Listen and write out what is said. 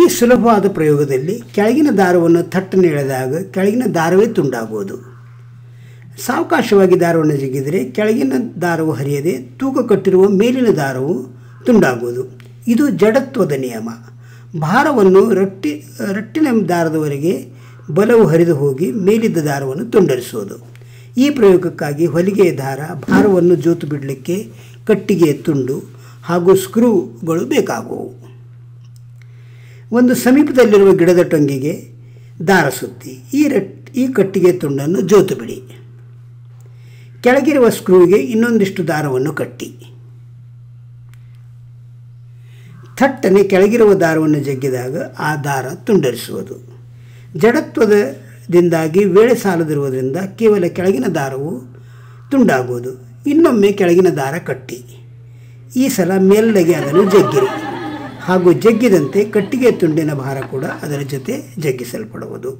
ಈ ಸುಲಭವಾದ ಪ್ರಯೋಗದಲ್ಲಿ ಕೆಳಗಿನ ದಾರವನ್ನು ಥಟ್ಟನೆ ಎಳೆದಾಗ ಕೆಳಗಿನ ದಾರವೇ ತುಂಡಾಗುವುದು. ಸಾವಕಾಶವಾಗಿ ದಾರವನ್ನು ಜಿಗಿದರೆ ಕೆಳಗಿನ ದಾರವು ಹರಿಯದೆ ತೂಕ ಕಟ್ಟಿರುವ ಮೇಲಿನ ದಾರವು ತುಂಡಾಗುವುದು. ಇದು ಜಡತ್ವದ ನಿಯಮ. ಭಾರವನ್ನು ರಟ್ಟಿನ ದಾರದವರೆಗೆ ಬಲವು ಹರಿದು ಹೋಗಿ ಮೇಲಿದ್ದ ದಾರವನ್ನು ತುಂಡರಿಸುವುದು. ಈ ಪ್ರಯೋಗಕ್ಕಾಗಿ ಹೊಲಿಗೆಯ ದಾರ, ಭಾರವನ್ನು ಜೋತು ಬಿಡಲಿಕ್ಕೆ ಕಟ್ಟಿಗೆಯ ತುಂಡು ಹಾಗೂ ಸ್ಕ್ರೂಗಳು ಬೇಕಾಗುವು. ಒಂದು ಸಮೀಪದಲ್ಲಿರುವ ಗಿಡದ ಟೊಂಗಿಗೆ ದಾರ ಸುತ್ತಿ ಈ ಕಟ್ಟಿಗೆ ತುಂಡನ್ನು ಜೋತು ಬಿಡಿ. ಕೆಳಗಿರುವ ಸ್ಕ್ರೂವಿಗೆ ಇನ್ನೊಂದಿಷ್ಟು ದಾರವನ್ನು ಕಟ್ಟಿ ಥಟ್ಟನೆ ಕೆಳಗಿರುವ ದಾರವನ್ನು ಜಗ್ಗಿದಾಗ ಆ ದಾರ ತುಂಡರಿಸುವುದು. ಜಡತ್ವದಿಂದಾಗಿ ವೇಳೆ ಸಾಲದಿರುವುದರಿಂದ ಕೇವಲ ಕೆಳಗಿನ ದಾರವು ತುಂಡಾಗುವುದು. ಇನ್ನೊಮ್ಮೆ ಕೆಳಗಿನ ದಾರ ಕಟ್ಟಿ, ಈ ಸಲ ಮೇಲ್ಗಡೆಗೆ ಅದನ್ನು ಜಗ್ಗಿರಿ ಹಾಗೂ ಜಗ್ಗಿದಂತೆ ಕಟ್ಟಿಗೆ ತುಂಡಿನ ಭಾರ ಕೂಡ ಅದರ ಜೊತೆ ಜಗ್ಗಿಸಲ್ಪಡುವುದು.